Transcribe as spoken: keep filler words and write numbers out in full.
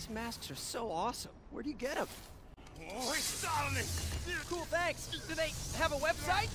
These masks are so awesome. Where do you get them? Cool, thanks. Do they have a website?